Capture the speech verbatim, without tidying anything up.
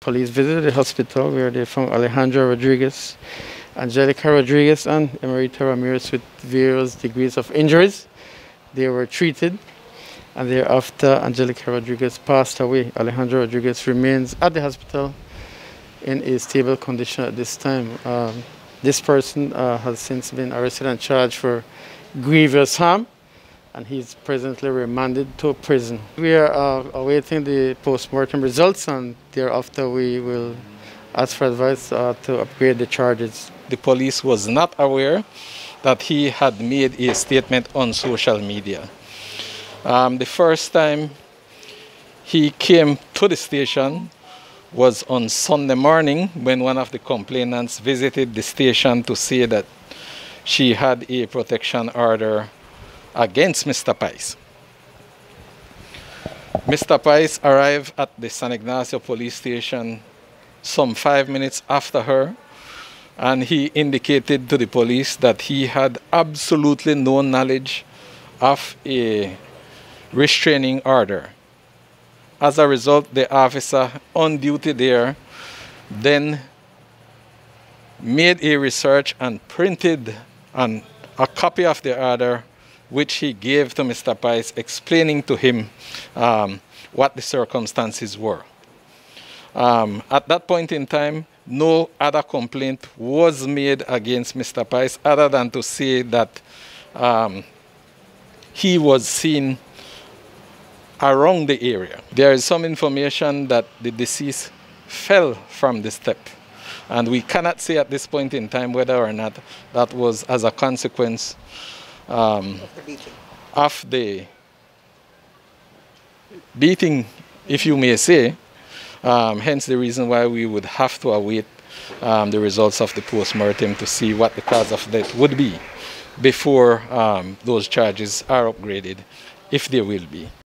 Police visited the hospital where they found Alejandra Rodriguez, Angelica Rodriguez, and Emerita Ramirez with various degrees of injuries. They were treated, and thereafter Angelica Rodriguez passed away. Alejandra Rodriguez remains at the hospital in a stable condition at this time. Um, this person uh, has since been arrested and charged for grievous harm, and he's presently remanded to prison. We are uh, awaiting the post-mortem results, and thereafter we will ask for advice uh, to upgrade the charges. The police was not aware that he had made a statement on social media. Um, the first time he came to the station was on Sunday morning, when one of the complainants visited the station to say that she had a protection order against Mister Paiz. Mister Paiz arrived at the San Ignacio Police Station some five minutes after her, and he indicated to the police that he had absolutely no knowledge of a restraining order. As a result, the officer on duty there then made a research and printed an, a copy of the order, which he gave to Mister Paiz, explaining to him um, what the circumstances were. Um, at that point in time, no other complaint was made against Mister Paiz, other than to say that um, he was seen around the area. There is some information that the deceased fell from the step, and we cannot say at this point in time whether or not that was as a consequence Um, of the beating, if you may say, um, hence the reason why we would have to await um, the results of the post-mortem to see what the cause of death would be before um, those charges are upgraded, if they will be.